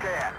can.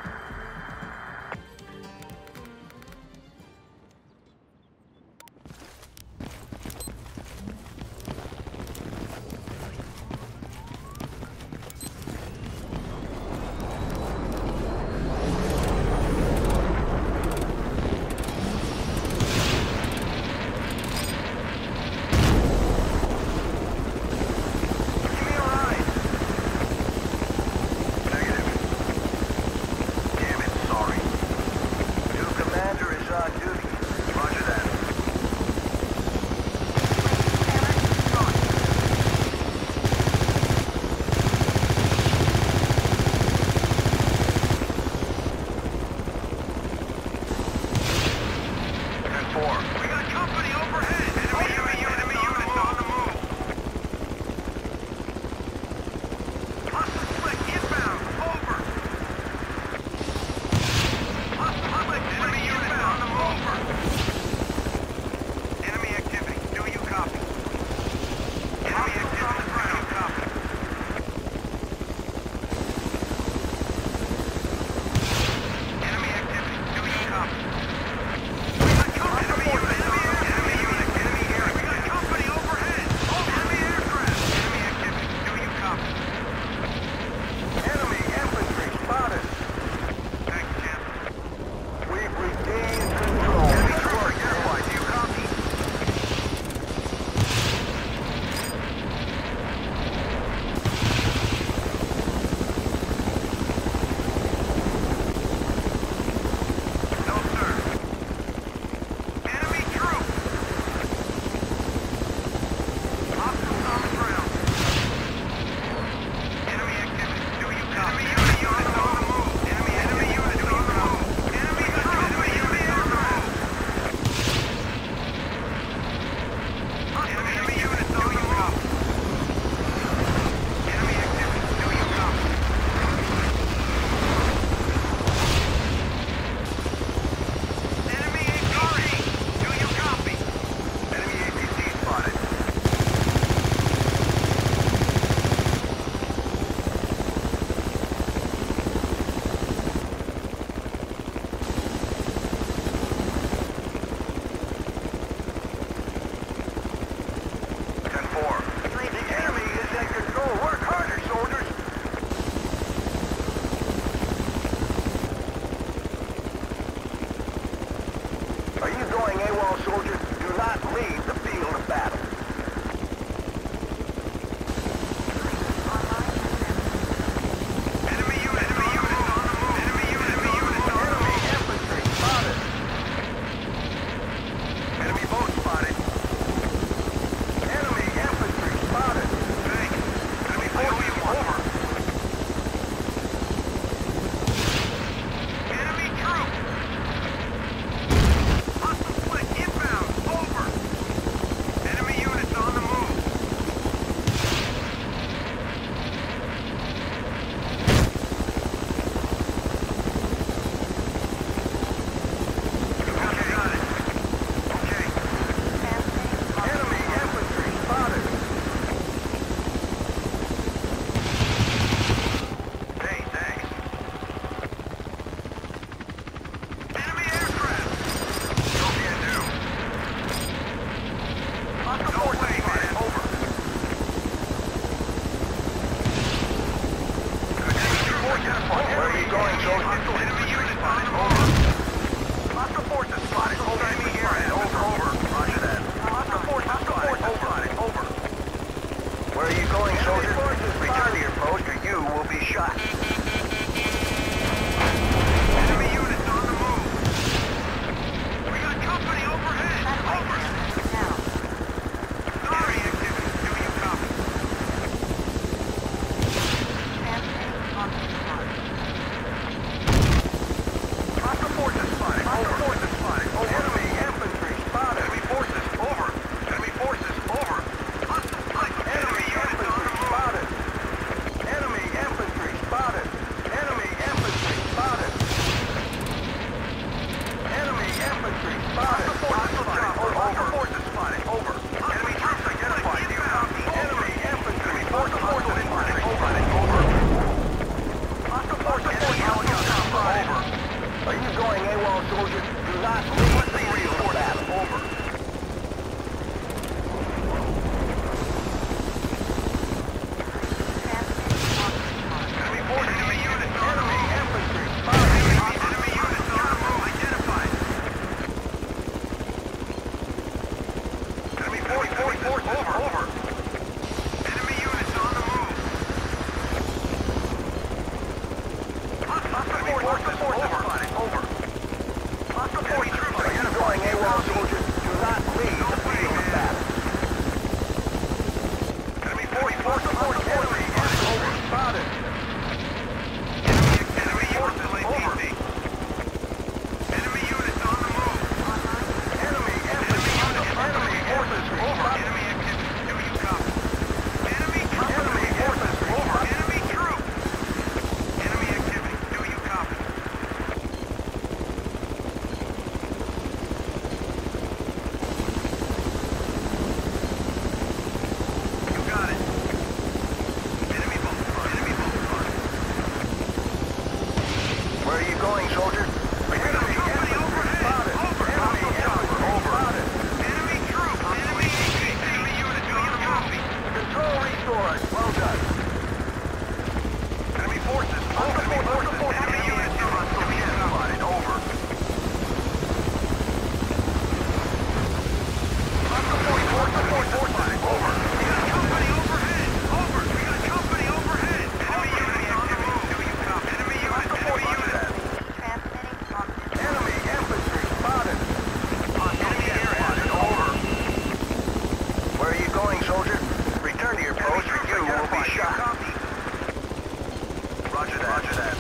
Roger that.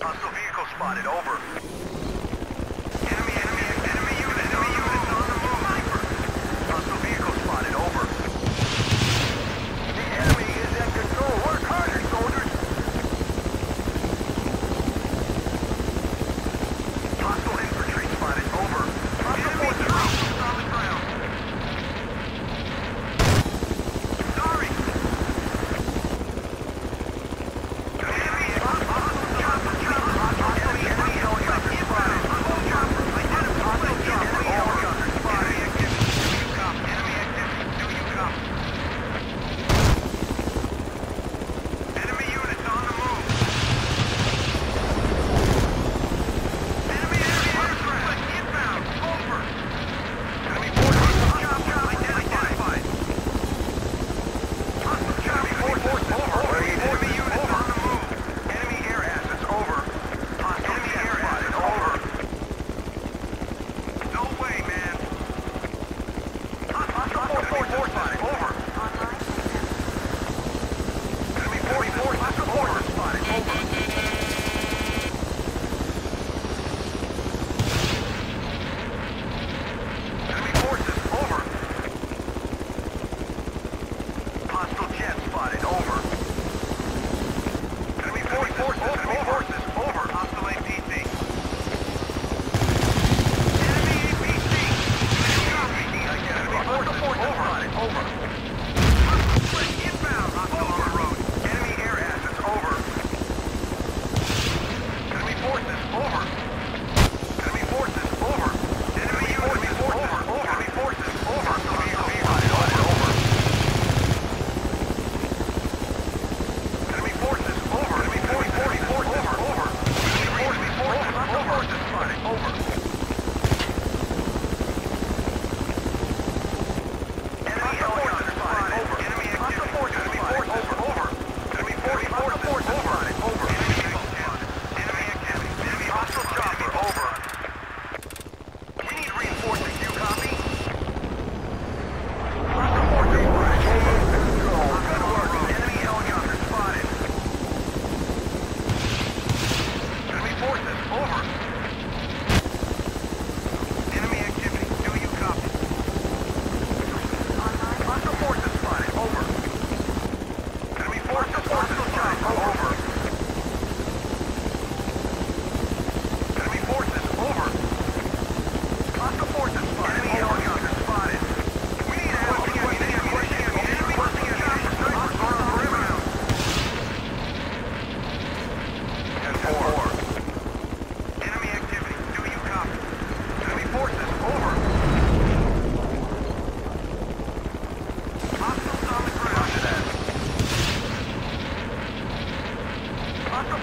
Hostile vehicle spotted, over. Enemy units on the move. Hostile vehicle spotted, over. The enemy is in control. Work harder, soldiers. Hostile infantry spotted, over. Enemy troops on the ground.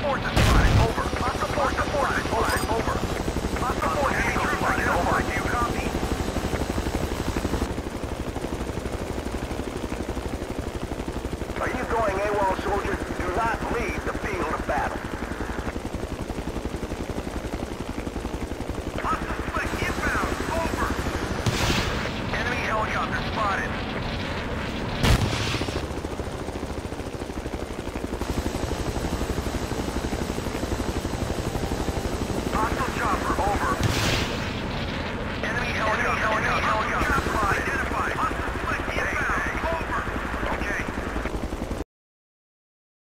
Forces.